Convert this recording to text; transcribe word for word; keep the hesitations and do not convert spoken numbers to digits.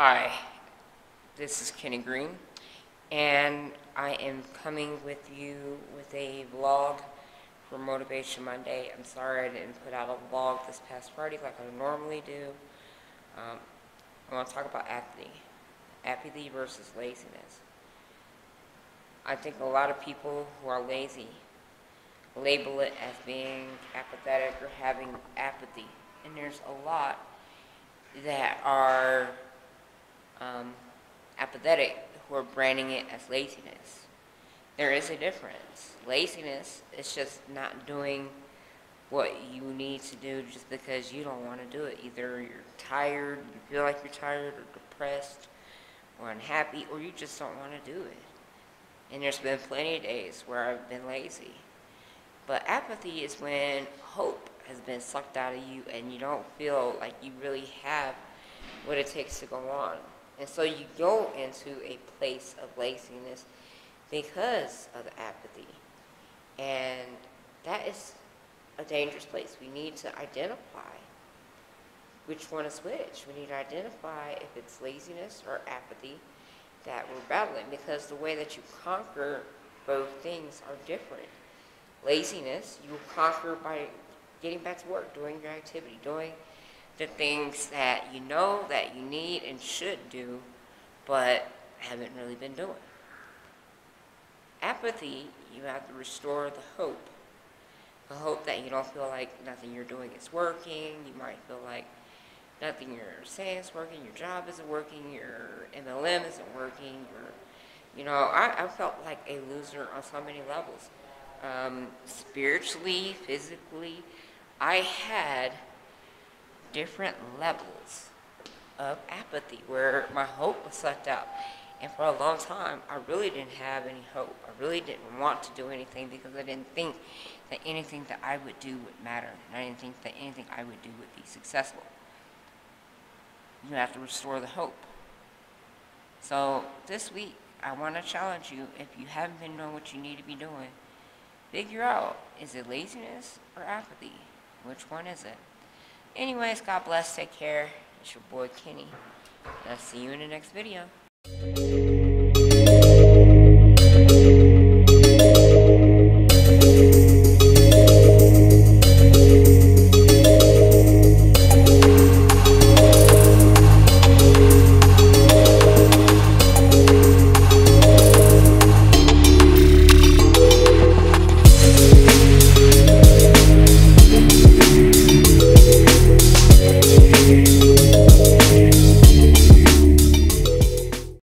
Hi, this is Kenny Green, and I am coming with you with a vlog for Motivation Monday. I'm sorry I didn't put out a vlog this past Friday like I normally do. Um, I want to talk about apathy. Apathy versus laziness. I think a lot of people who are lazy label it as being apathetic or having apathy, and there's a lot that are um, apathetic who are branding it as laziness. There is a difference. Laziness is just not doing what you need to do just because you don't want to do it. Either you're tired, you feel like you're tired, or depressed, or unhappy, or you just don't want to do it. And there's been plenty of days where I've been lazy. But apathy is when hope has been sucked out of you and you don't feel like you really have what it takes to go on. And so you go into a place of laziness because of the apathy. And that is a dangerous place. We need to identify which one is which. We need to identify if it's laziness or apathy that we're battling, because the way that you conquer both things are different. Laziness, you conquer by getting back to work, doing your activity, doing the things that you know that you need and should do, but haven't really been doing. Apathy, you have to restore the hope. The hope that you don't feel like nothing you're doing is working. You might feel like nothing you're saying is working, your job isn't working, your M L M isn't working. Your, you know, I, I felt like a loser on so many levels. Um, spiritually, physically, I had different levels of apathy where my hope was sucked out. And for a long time, I really didn't have any hope. I really didn't want to do anything because I didn't think that anything that I would do would matter. And I didn't think that anything I would do would be successful. You have to restore the hope. So this week, I want to challenge you, if you haven't been doing what you need to be doing, figure out, is it laziness or apathy? Which one is it? Anyways, God bless, take care. It's your boy Kenny, and I'll see you in the next video.